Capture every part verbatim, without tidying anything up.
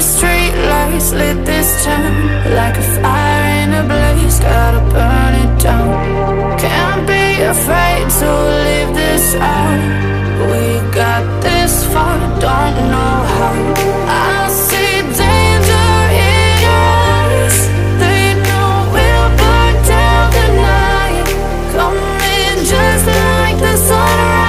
the street lights lit this town like a fire in a blaze, gotta burn it down. Can't be afraid to leave this out. We got this far, don't know how. I see danger in us. They know we'll burn down the night. Come in just like the sunrise.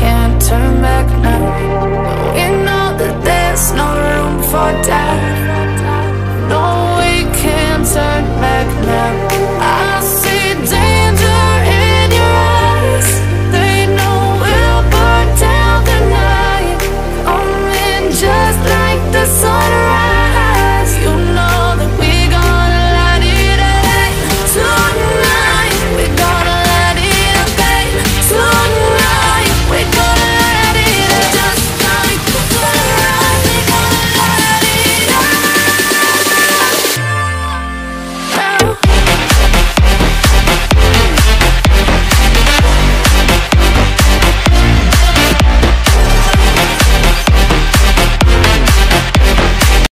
can't turn back now. We know that there's no room for doubt.